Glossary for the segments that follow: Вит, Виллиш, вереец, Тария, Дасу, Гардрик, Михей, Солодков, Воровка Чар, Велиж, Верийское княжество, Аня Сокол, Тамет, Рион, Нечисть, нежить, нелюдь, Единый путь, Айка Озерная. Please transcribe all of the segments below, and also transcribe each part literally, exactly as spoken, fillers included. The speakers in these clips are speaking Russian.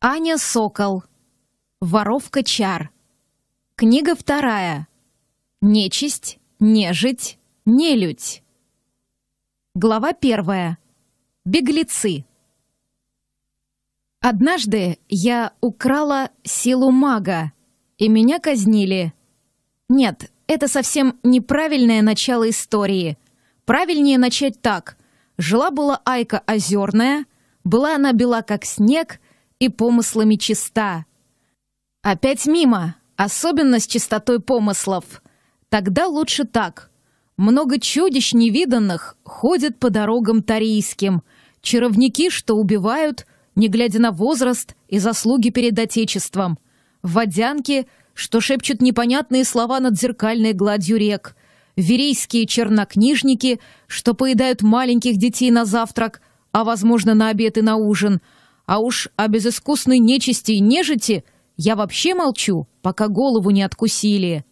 Аня Сокол. Воровка Чар. Книга вторая. Нечисть, нежить, нелюдь. Глава первая. Беглецы. Однажды я украла силу мага, и меня казнили. Нет, это совсем неправильное начало истории. Правильнее начать так. Жила-была Айка Озерная, была она бела как снег и помыслами чиста. Опять мимо, особенно с чистотой помыслов. Тогда лучше так. Много чудищ невиданных ходят по дорогам тарийским. Чаровники, что убивают, не глядя на возраст и заслуги перед Отечеством. Водянки, что шепчут непонятные слова над зеркальной гладью рек. Верийские чернокнижники, что поедают маленьких детей на завтрак, а, возможно, на обед и на ужин. А уж о безыскусной нечисти и нежити я вообще молчу, пока голову не откусили.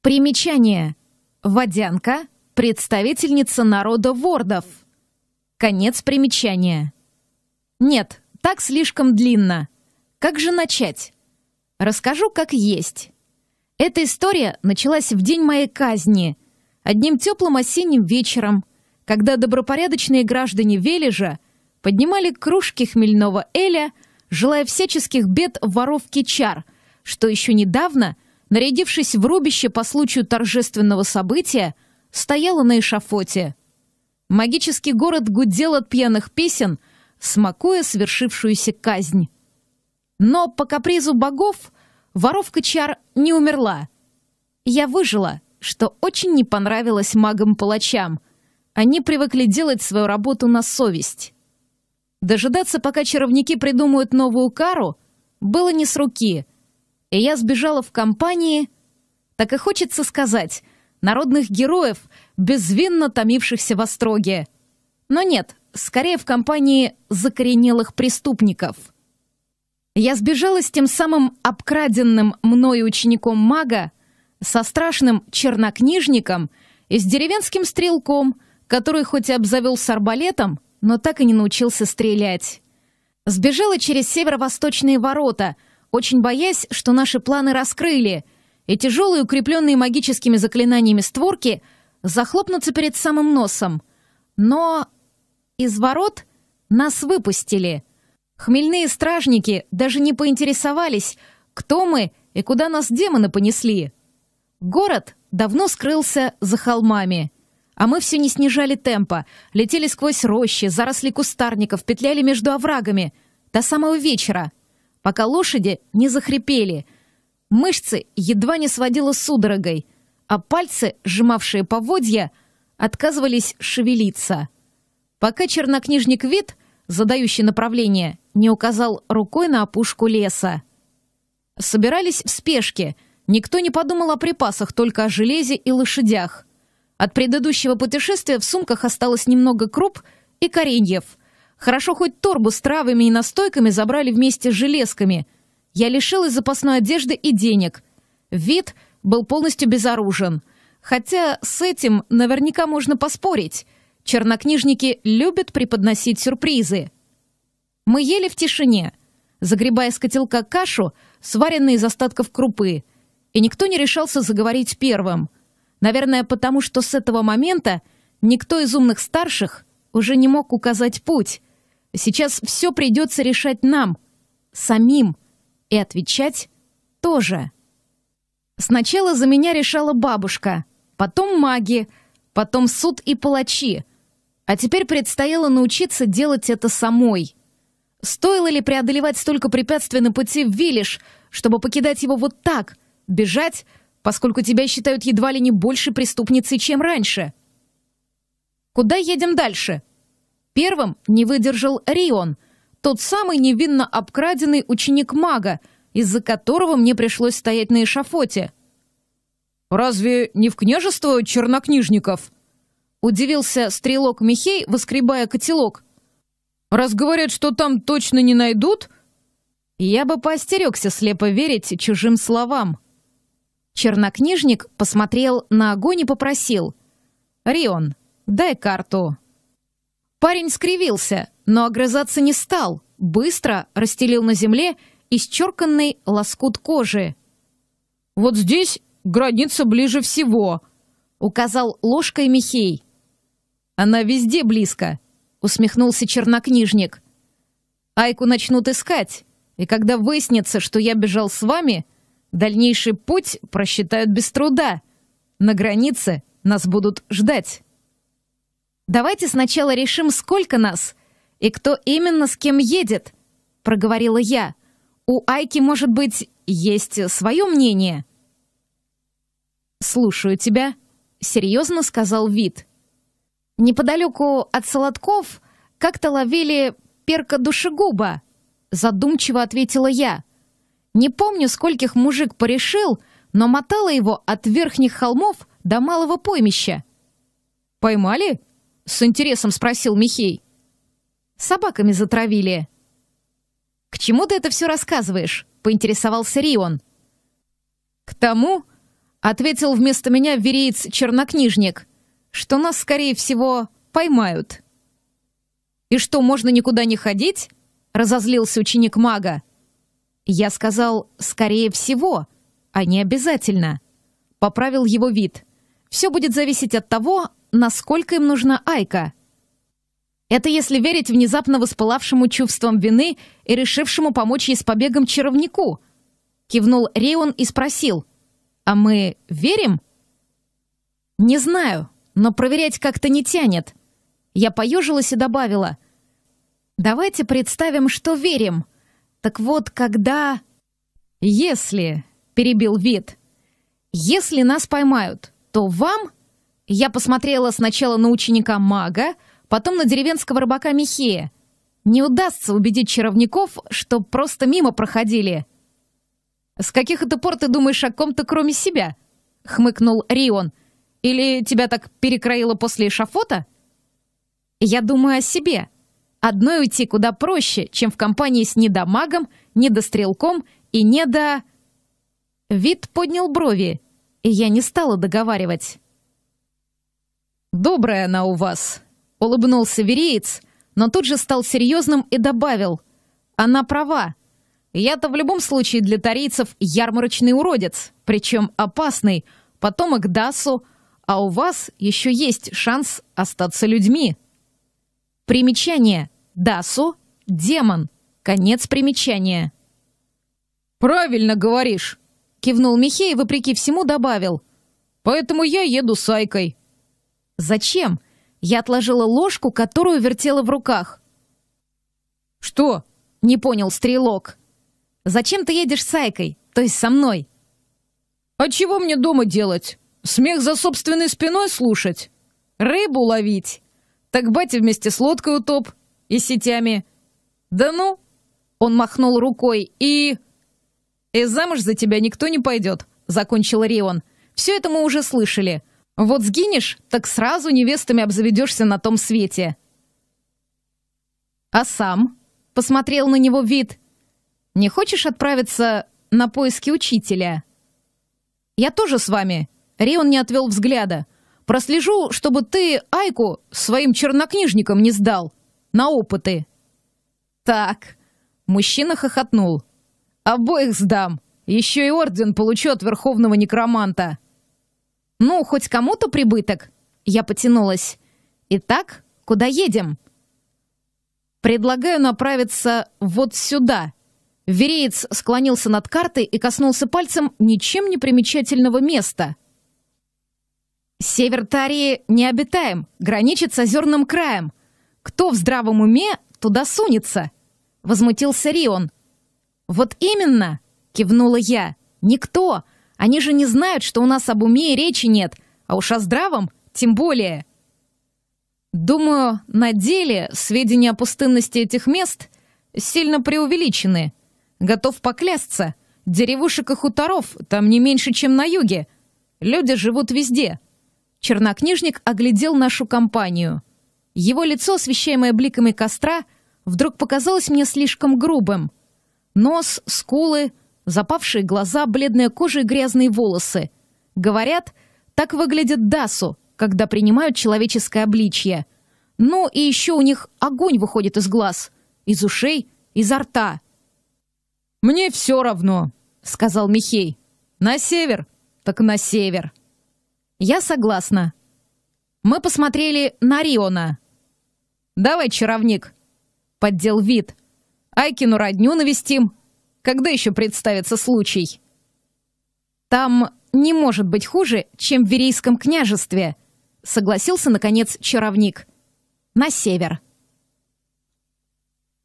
Примечание. Водянка – представительница народа вордов. Конец примечания. Нет, так слишком длинно. Как же начать? Расскажу, как есть. Эта история началась в день моей казни, одним теплым осенним вечером, когда добропорядочные граждане Велижа поднимали кружки хмельного эля, желая всяческих бед воровки Чар, что еще недавно, нарядившись в рубище по случаю торжественного события, стояла на эшафоте. Магический город гудел от пьяных песен, смакуя свершившуюся казнь. Но по капризу богов воровка Чар не умерла. Я выжила, что очень не понравилось магам-палачам. Они привыкли делать свою работу на совесть. Дожидаться, пока чаровники придумают новую кару, было не с руки. И я сбежала в компании, так и хочется сказать, народных героев, безвинно томившихся в остроге. Но нет, скорее в компании закоренелых преступников. Я сбежала с тем самым обкраденным мною учеником мага, со страшным чернокнижником и с деревенским стрелком, который хоть и обзавелся арбалетом, но так и не научился стрелять. Сбежала через северо-восточные ворота, очень боясь, что наши планы раскрыли, и тяжелые, укрепленные магическими заклинаниями створки захлопнутся перед самым носом. Но из ворот нас выпустили. Хмельные стражники даже не поинтересовались, кто мы и куда нас демоны понесли. Город давно скрылся за холмами. А мы все не снижали темпа, летели сквозь рощи, заросли кустарников, петляли между оврагами до самого вечера, пока лошади не захрипели. Мышцы едва не сводило судорогой, а пальцы, сжимавшие поводья, отказывались шевелиться. Пока чернокнижник Вит, задающий направление, не указал рукой на опушку леса. Собирались в спешке, никто не подумал о припасах, только о железе и лошадях. От предыдущего путешествия в сумках осталось немного круп и кореньев. Хорошо хоть торбу с травами и настойками забрали вместе с железками. Я лишилась запасной одежды и денег. Вид был полностью безоружен. Хотя с этим наверняка можно поспорить. Чернокнижники любят преподносить сюрпризы. Мы ели в тишине, загребая с котелка кашу, сваренную из остатков крупы. И никто не решался заговорить первым. Наверное, потому что с этого момента никто из умных старших уже не мог указать путь. Сейчас все придется решать нам, самим, и отвечать тоже. Сначала за меня решала бабушка, потом маги, потом суд и палачи. А теперь предстояло научиться делать это самой. Стоило ли преодолевать столько препятствий на пути в Виллиш, чтобы покидать его вот так, бежать, поскольку тебя считают едва ли не больше преступницей, чем раньше? Куда едем дальше? Первым не выдержал Рион, тот самый невинно обкраденный ученик мага, из-за которого мне пришлось стоять на эшафоте. «Разве не в княжество чернокнижников?» — удивился стрелок Михей, воскребая котелок. «Раз говорят, что там точно не найдут?» Я бы поостерегся слепо верить чужим словам. Чернокнижник посмотрел на огонь и попросил: «Рион, дай карту». Парень скривился, но огрызаться не стал, быстро расстелил на земле исчерканный лоскут кожи. «Вот здесь граница ближе всего», — указал ложкой Михей. «Она везде близко», — усмехнулся чернокнижник. «Айку начнут искать, и когда выяснится, что я бежал с вами, дальнейший путь просчитают без труда. На границе нас будут ждать». «Давайте сначала решим, сколько нас и кто именно с кем едет», — проговорила я. «У Айки, может быть, есть свое мнение?» «Слушаю тебя», — серьезно сказал Вит. «Неподалеку от Солодков как-то ловили перка-душегуба», — задумчиво ответила я. «Не помню, скольких мужик порешил, но мотало его от верхних холмов до малого поймища». «Поймали?» — с интересом спросил Михей. «Собаками затравили». «К чему ты это все рассказываешь?» — поинтересовался Рион. «К тому», — ответил вместо меня вереец-чернокнижник, «что нас, скорее всего, поймают». «И что, можно никуда не ходить?» — разозлился ученик мага. «Я сказал, скорее всего, а не обязательно», — поправил его Вит. «Все будет зависеть от того, насколько им нужна Айка». Это если верить внезапно воспылавшему чувством вины и решившему помочь ей с побегом чаровнику. Кивнул Рион и спросил: «А мы верим?» «Не знаю, но проверять как-то не тянет». Я поежилась и добавила: «Давайте представим, что верим. Так вот, когда...» «Если...» — перебил Вит. «Если нас поймают, то вам...» Я посмотрела сначала на ученика мага, потом на деревенского рыбака Михея. Не удастся убедить чаровников, что просто мимо проходили. «С каких это пор ты думаешь о ком-то кроме себя?» — хмыкнул Рион. «Или тебя так перекроило после эшафота?» «Я думаю о себе. Одной уйти куда проще, чем в компании с недомагом, недострелком и недо...» Вид поднял брови, и я не стала договаривать. «Добрая она у вас», — улыбнулся вереец, но тут же стал серьезным и добавил: «Она права. Я-то в любом случае для тарийцев ярмарочный уродец, причем опасный, потомок Дасу, а у вас еще есть шанс остаться людьми». Примечание. Дасу — демон. Конец примечания. «Правильно говоришь», — кивнул Михей и, вопреки всему, добавил: «Поэтому я еду с Айкой». «Зачем?» Я отложила ложку, которую вертела в руках. «Что?» — не понял стрелок. «Зачем ты едешь с Айкой, то есть со мной?» «А чего мне дома делать? Смех за собственной спиной слушать? Рыбу ловить? Так батя вместе с лодкой утоп и сетями. Да ну!» — он махнул рукой. «И... и замуж за тебя никто не пойдет», — закончил Рион. «Все это мы уже слышали. Вот сгинешь, так сразу невестами обзаведешься на том свете». «А сам?» — посмотрел на него Вит. «Не хочешь отправиться на поиски учителя?» «Я тоже с вами». Рион не отвел взгляда. «Прослежу, чтобы ты Айку своим чернокнижникам не сдал. На опыты». «Так». Мужчина хохотнул. «Обоих сдам. Еще и орден получу от верховного некроманта». «Ну, хоть кому-то прибыток». Я потянулась. «Итак, куда едем?» «Предлагаю направиться вот сюда». Вереец склонился над картой и коснулся пальцем ничем не примечательного места. «Север Тарии необитаем, граничит с озерным краем. Кто в здравом уме туда сунется?» — возмутился Рион. «Вот именно!» — кивнула я. «Никто! Они же не знают, что у нас об уме и речи нет, а уж о здравом тем более». «Думаю, на деле сведения о пустынности этих мест сильно преувеличены. Готов поклясться, деревушек и хуторов там не меньше, чем на юге. Люди живут везде». Чернокнижник оглядел нашу компанию. Его лицо, освещаемое бликами костра, вдруг показалось мне слишком грубым. Нос, скулы, запавшие глаза, бледная кожа и грязные волосы. Говорят, так выглядит Дасу, когда принимают человеческое обличье. Ну и еще у них огонь выходит из глаз, из ушей изо рта. «Мне все равно», — сказал Михей. «На север? Так на север». «Я согласна». Мы посмотрели на Риона. «Давай, чаровник», — поддел Вит. «Айкину родню навестим. Когда еще представится случай?» «Там не может быть хуже, чем в Верийском княжестве», — согласился, наконец, чаровник. «На север».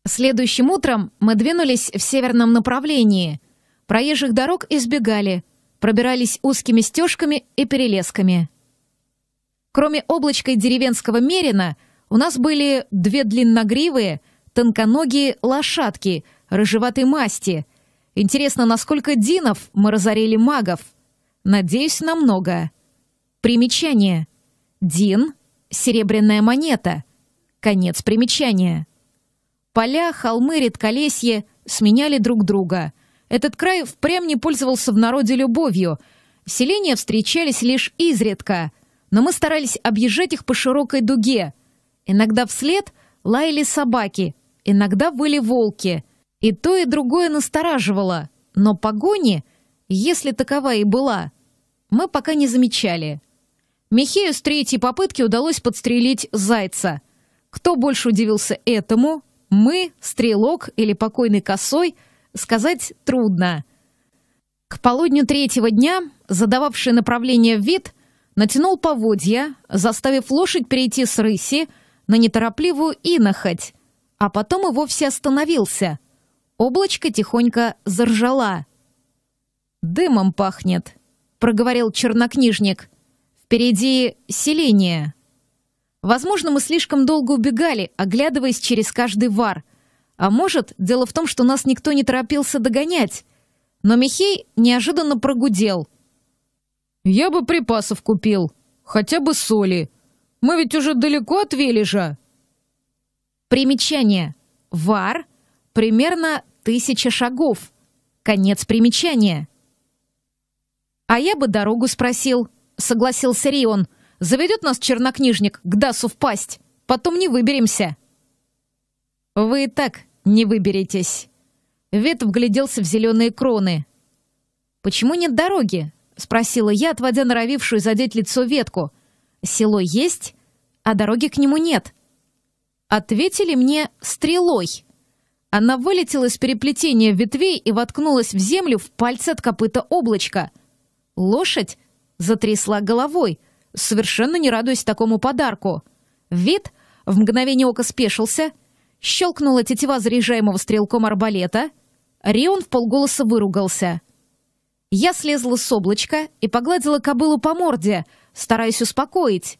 Следующим утром мы двинулись в северном направлении. Проезжих дорог избегали, пробирались узкими стежками и перелесками. Кроме облачка и деревенского мерина, у нас были две длинногривые, тонконогие лошадки рыжеватой масти. Интересно, насколько динов мы разорили магов? Надеюсь, намного. Примечание. Дин — серебряная монета. Конец примечания. Поля, холмы, редколесье сменяли друг друга. Этот край впрямь не пользовался в народе любовью. Селения встречались лишь изредка, но мы старались объезжать их по широкой дуге. Иногда вслед лаяли собаки, иногда выли волки. И то, и другое настораживало. Но погони, если такова и была, мы пока не замечали. Михею с третьей попытки удалось подстрелить зайца. Кто больше удивился этому? Мы, стрелок или покойный Косой, сказать трудно. К полудню третьего дня задававший направление Вит натянул поводья, заставив лошадь перейти с рыси на неторопливую инохоть, а потом и вовсе остановился. Облачко тихонько заржала. «Дымом пахнет», — проговорил чернокнижник. «Впереди селение». Возможно, мы слишком долго убегали, оглядываясь через каждый вар. А может, дело в том, что нас никто не торопился догонять. Но Михей неожиданно прогудел. «Я бы припасов купил. Хотя бы соли. Мы ведь уже далеко от Велижа». Примечание. Вар. Примерно тысяча шагов. Конец примечания. «А я бы дорогу спросил», — согласился Рион. «Заведет нас чернокнижник к Дасу в пасть. Потом не выберемся». «Вы и так не выберетесь». Вет вгляделся в зеленые кроны. «Почему нет дороги?» — спросила я, отводя норовившую задеть лицо ветку. «Село есть, а дороги к нему нет». Ответили мне стрелой. Она вылетела из переплетения ветвей и воткнулась в землю в пальце от копыта облачка. Лошадь затрясла головой, совершенно не радуясь такому подарку. Вид в мгновение ока спешился, щелкнула тетива заряжаемого стрелком арбалета. Рион вполголоса выругался. Я слезла с облачка и погладила кобылу по морде, стараясь успокоить.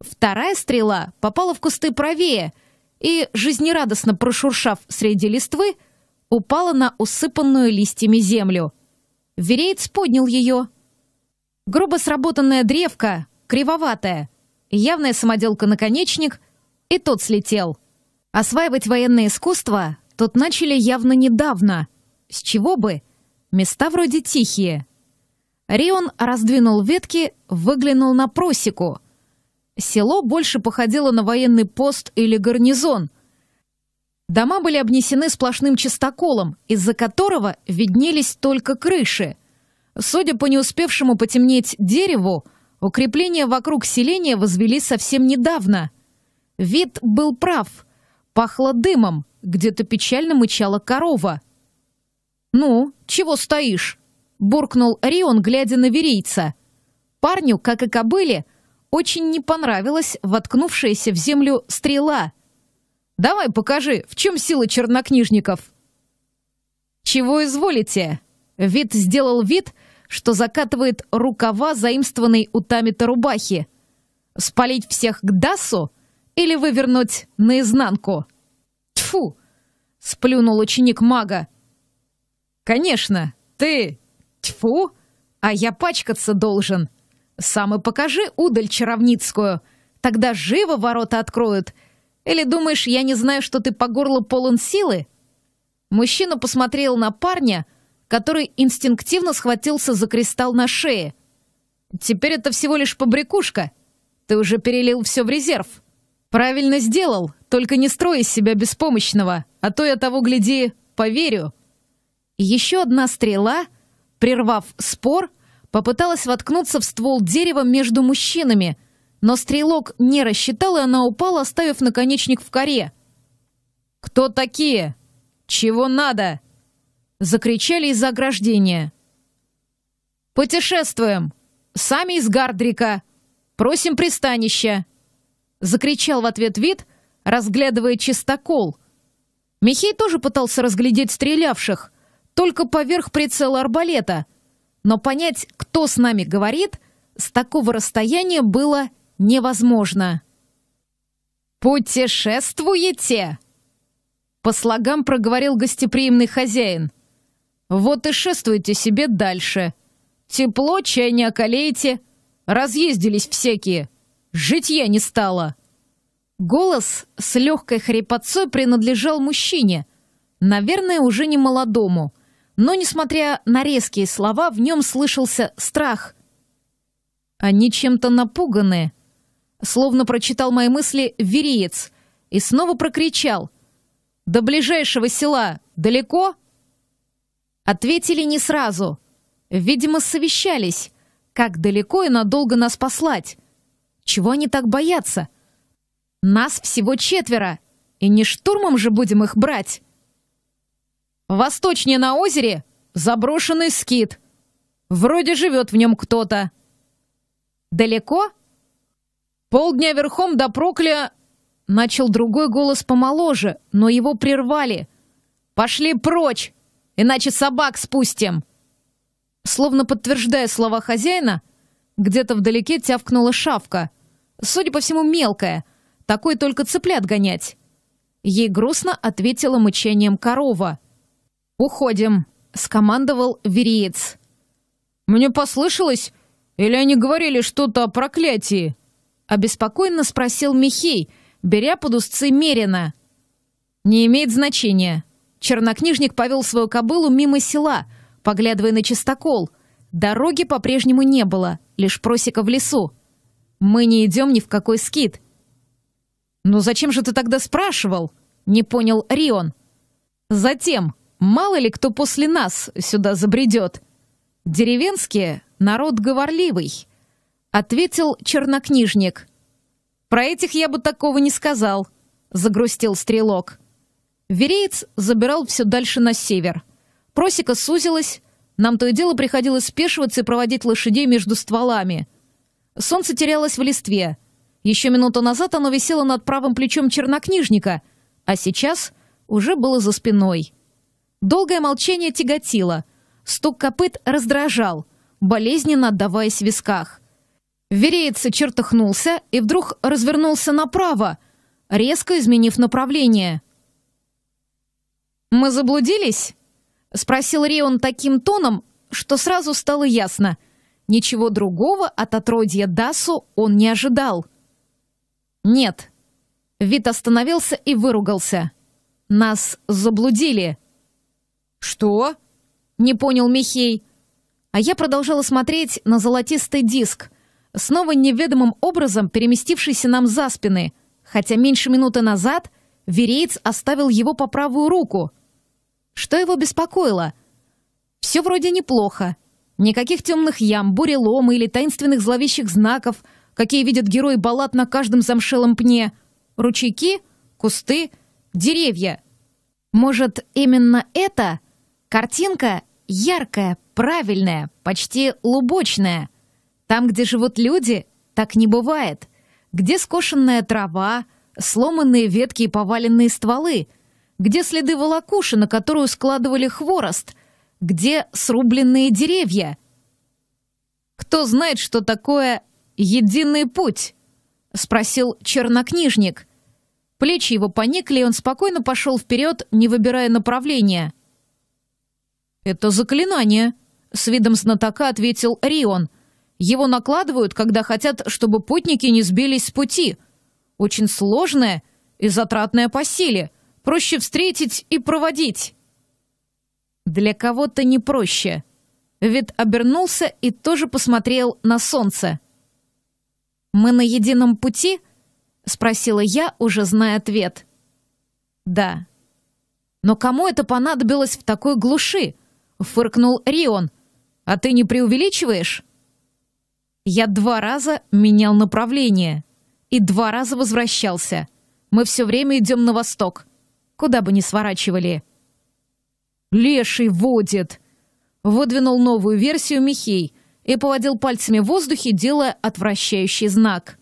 Вторая стрела попала в кусты правее и, жизнерадостно прошуршав среди листвы, упала на усыпанную листьями землю. Вереец поднял ее. Грубо сработанная древка, кривоватая, явная самоделка наконечник, и тот слетел. Осваивать военное искусство тут начали явно недавно. С чего бы? Места вроде тихие. Рион раздвинул ветки, выглянул на просеку. Село больше походило на военный пост или гарнизон. Дома были обнесены сплошным чистоколом, из-за которого виднелись только крыши. Судя по не успевшему потемнеть дереву, укрепления вокруг селения возвели совсем недавно. Вид был прав. Пахло дымом, где-то печально мычала корова. «Ну, чего стоишь?» — буркнул Рион, глядя на верийца. Парню, как и кобыле, очень не понравилась воткнувшаяся в землю стрела. «Давай покажи, в чем сила чернокнижников?» «Чего изволите?» Вит сделал вид, что закатывает рукава заимствованной у Тамета рубахи. «Спалить всех к Дасу или вывернуть наизнанку?» «Тьфу!» — сплюнул ученик мага. «Конечно, ты тьфу, а я пачкаться должен. Сам и покажи удаль чаровницкую, тогда живо ворота откроют. Или думаешь, я не знаю, что ты по горло полон силы?» Мужчина посмотрел на парня, который инстинктивно схватился за кристалл на шее. «Теперь это всего лишь побрякушка. Ты уже перелил все в резерв». «Правильно сделал, только не строй из себя беспомощного, а то я того, гляди, поверю». Еще одна стрела, прервав спор, попыталась воткнуться в ствол дерева между мужчинами, но стрелок не рассчитал, и она упала, оставив наконечник в коре. «Кто такие? Чего надо?» — закричали из-за ограждения. «Путешествуем! Сами из Гардрика! Просим пристанища!» — закричал в ответ Вит, разглядывая чистокол. Михей тоже пытался разглядеть стрелявших, только поверх прицела арбалета, но понять, кто с нами говорит, с такого расстояния было невозможно. «Путешествуете?» — по слогам проговорил гостеприимный хозяин. «Вот и шествуйте себе дальше. Тепло, чай не околеете. Разъездились всякие. Житья не стало». Голос с легкой хрипотцой принадлежал мужчине, наверное, уже не молодому, но, несмотря на резкие слова, в нем слышался страх. «Они чем-то напуганы», — словно прочитал мои мысли вереец и снова прокричал: «До ближайшего села далеко?» Ответили не сразу. Видимо, совещались, как далеко и надолго нас послать. Чего они так боятся? Нас всего четверо, и не штурмом же будем их брать. «Восточнее на озере заброшенный скит. Вроде живет в нем кто-то». «Далеко?» «Полдня верхом до Прокля...» — начал другой голос помоложе, но его прервали. «Пошли прочь, иначе собак спустим!» Словно подтверждая слова хозяина, где-то вдалеке тявкнула шавка. Судя по всему, мелкая. Такой только цыплят гонять. Ей грустно ответила мычанием корова. «Уходим», — скомандовал вереец. «Мне послышалось, или они говорили что-то о проклятии?» — обеспокоенно спросил Михей, беря под узцы мерина. «Не имеет значения». Чернокнижник повел свою кобылу мимо села, поглядывая на чистокол. Дороги по-прежнему не было, лишь просека в лесу. «Мы не идем ни в какой скит». «Ну зачем же ты тогда спрашивал?» — не понял Рион. «Затем, мало ли кто после нас сюда забредет. Деревенские — народ говорливый», — ответил чернокнижник. «Про этих я бы такого не сказал», — загрустил стрелок. Вереец забирал все дальше на север. Просека сузилась, нам то и дело приходилось спешиваться и проводить лошадей между стволами. Солнце терялось в листве. Еще минуту назад оно висело над правым плечом чернокнижника, а сейчас уже было за спиной. Долгое молчание тяготило, стук копыт раздражал, болезненно отдаваясь в висках. Вереец чертыхнулся и вдруг развернулся направо, резко изменив направление. «Мы заблудились?» — спросил Рион таким тоном, что сразу стало ясно. Ничего другого от отродья Дасу он не ожидал. «Нет». Вит остановился и выругался. «Нас заблудили». «Что?» — не понял Михей. А я продолжала смотреть на золотистый диск, снова неведомым образом переместившийся нам за спины, хотя меньше минуты назад вереец оставил его по правую руку. Что его беспокоило? Все вроде неплохо. Никаких темных ям, бурелома или таинственных зловещих знаков, какие видят герои баллад на каждом замшелом пне. Ручейки, кусты, деревья. Может, именно эта картинка яркая, правильная, почти лубочная. Там, где живут люди, так не бывает. Где скошенная трава, сломанные ветки и поваленные стволы. Где следы волокуши, на которую складывали хворост. Где срубленные деревья. «Кто знает, что такое единый путь?» — спросил чернокнижник. Плечи его поникли, и он спокойно пошел вперед, не выбирая направления. «Это заклинание», — с видом знатока ответил Рион. «Его накладывают, когда хотят, чтобы путники не сбились с пути. Очень сложное и затратное по силе. Проще встретить и проводить». «Для кого-то не проще». Вид обернулся и тоже посмотрел на солнце. «Мы на едином пути?» — Спросила я, уже зная ответ. Да. Но кому это понадобилось в такой глуши? Фыркнул Рион. А ты не преувеличиваешь? Я два раза менял направление. И два раза возвращался. Мы все время идем на восток. Куда бы ни сворачивали. Леший водит. Выдвинул новую версию Михей и поводил пальцами в воздухе, делая отвращающий знак.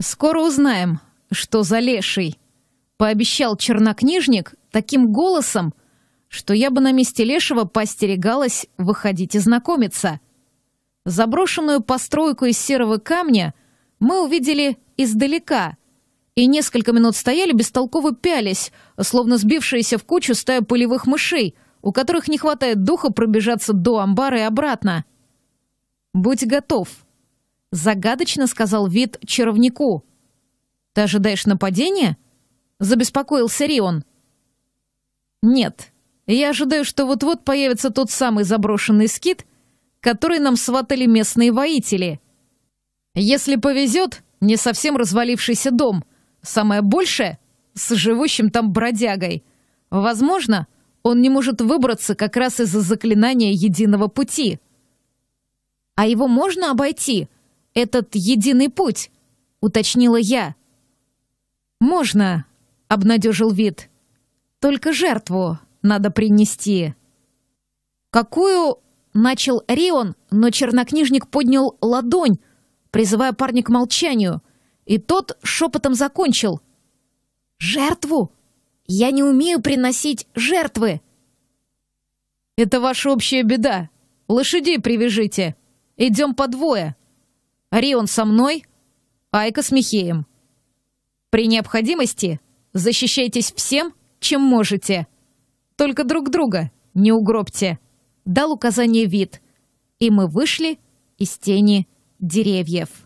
«Скоро узнаем, что за леший», — пообещал чернокнижник таким голосом, что я бы на месте лешего постерегалась выходить и знакомиться. Заброшенную постройку из серого камня мы увидели издалека и несколько минут стояли бестолково пялись, словно сбившиеся в кучу стая пылевых мышей, у которых не хватает духа пробежаться до амбара и обратно. «Будь готов», — загадочно сказал Вит чаровнику. «Ты ожидаешь нападения?» — забеспокоился Рион. «Нет, я ожидаю, что вот-вот появится тот самый заброшенный скит, который нам сватали местные воители. Если повезет, не совсем развалившийся дом, самое большее — с живущим там бродягой. Возможно, он не может выбраться как раз из-за заклинания Единого пути». «А его можно обойти?» «Этот единый путь», — уточнила я. «Можно», — обнадежил Вит. «Только жертву надо принести». «Какую?» — начал Рион, но чернокнижник поднял ладонь, призывая парня к молчанию, и тот шепотом закончил. «Жертву? Я не умею приносить жертвы». «Это ваша общая беда. Лошадей привяжите. Идем по двое. Рион со мной, Айка с Михеем. При необходимости защищайтесь всем, чем можете. Только друг друга не угробьте», — дал указание Вит. И мы вышли из тени деревьев.